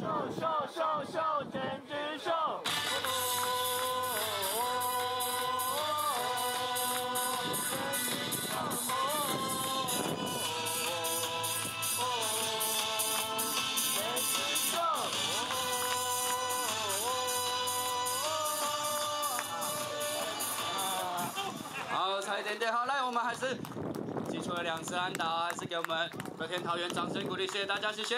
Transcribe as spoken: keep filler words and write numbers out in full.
瘦瘦瘦瘦整只瘦。好，差一点点，好，来，我们还是击出了两次安打，还是给我们乐天桃园掌声鼓励，谢谢大家，谢谢。